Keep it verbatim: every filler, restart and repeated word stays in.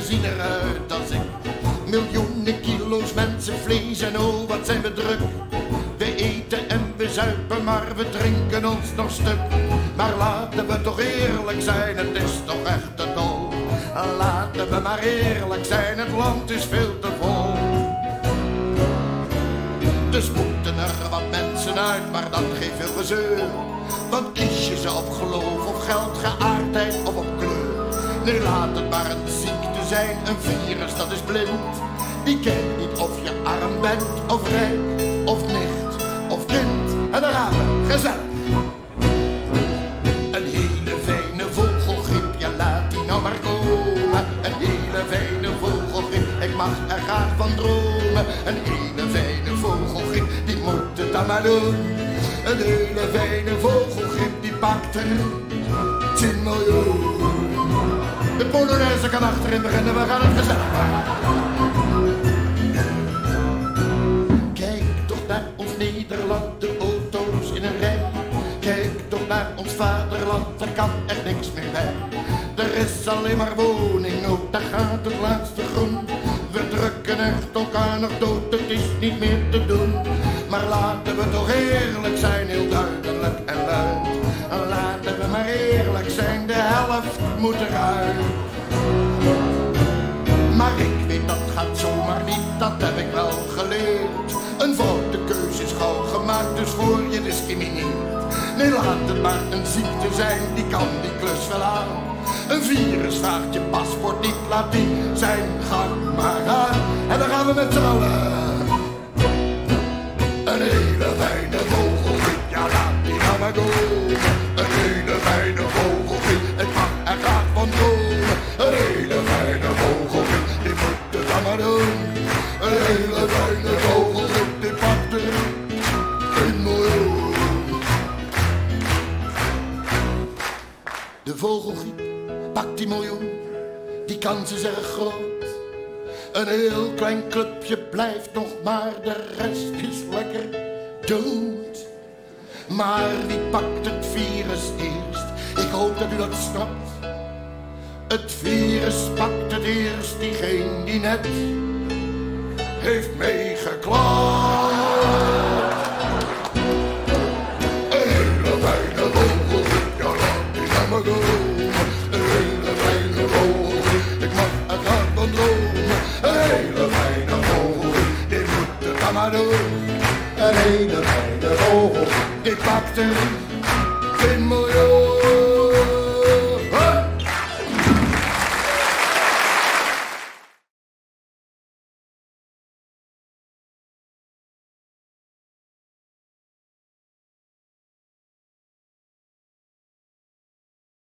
ze zien eruit als ik. Miljoenen kilo's mensenvlees en oh wat zijn we druk. We eten en we zuipen, maar we drinken ons nog stuk. Maar laten we toch eerlijk zijn, het is toch echt te dol. Laten we maar eerlijk zijn, het land is veel te vol. Dus moeten er wat mensen uit, maar dat geeft veel gezeur. Want kies je ze op geloof, op geld, geaardheid of op kleur. Nu laat het maar een ziekte zijn, een virus dat is blind. Die kijkt niet of je arm bent, of rijk, of nicht, of kind. En dan gaan we gezellig. Een hele fijne vogelgriep, ja laat die nou maar komen. Een hele fijne vogelgriep, ik mag er graag van dromen. Een hele fijne vogelgriep, die moet het dan maar doen. Een hele fijne vogelgriep, die pakt er tien miljoen. De Polonaise kan achterin beginnen, we gaan het gezellig maken. Kijk toch naar ons Nederland, de auto's in een rij. Kijk toch naar ons vaderland, er kan echt niks meer bij. Er is alleen maar woningnood, daar gaat het laatste groen. We drukken echt elkaar nog dood, het is niet meer te doen. Maar laten we toch eerlijk zijn, heel duidelijk en luid. Laten we maar eerlijk zijn, de helft moet eruit. Maar ik weet dat gaat zomaar niet, dat heb ik wel geleerd. Een foute keuze is gauw gemaakt, dus voor je discrimineert. Nee, laat het maar een ziekte zijn, die kan die klus wel aan. Een virus vraagt je paspoort niet, laat die zijn gang maar aan. En dan gaan we met z'n allen. Een hele fijne vogelgriep, ja laat die gaan maar doen. Een hele fijne vogelgriep, het mag er graag van doen. Een hele fijne vogelgriep, die moet het dan maar doen. Een hele fijne vogelgriep, die pakt er een miljoen. De vogelgriep pakt die miljoen, die kans is erg groot. Een heel klein clubje blijft nog, maar de rest is lekker dood. Maar wie pakt het virus eerst? Ik hoop dat u dat snapt. Het virus pakt het eerst diegene die net heeft meegeklapt. Een hele fijne vogelgriep, ja laat die gaan maar doen. Een hele fijne vogelgriep, ik mag het hart van dromen. Een hele fijne vogelgriep, die moet het dan maar doen. Een hele fijne vogelgriep, die pakt er tien miljoen.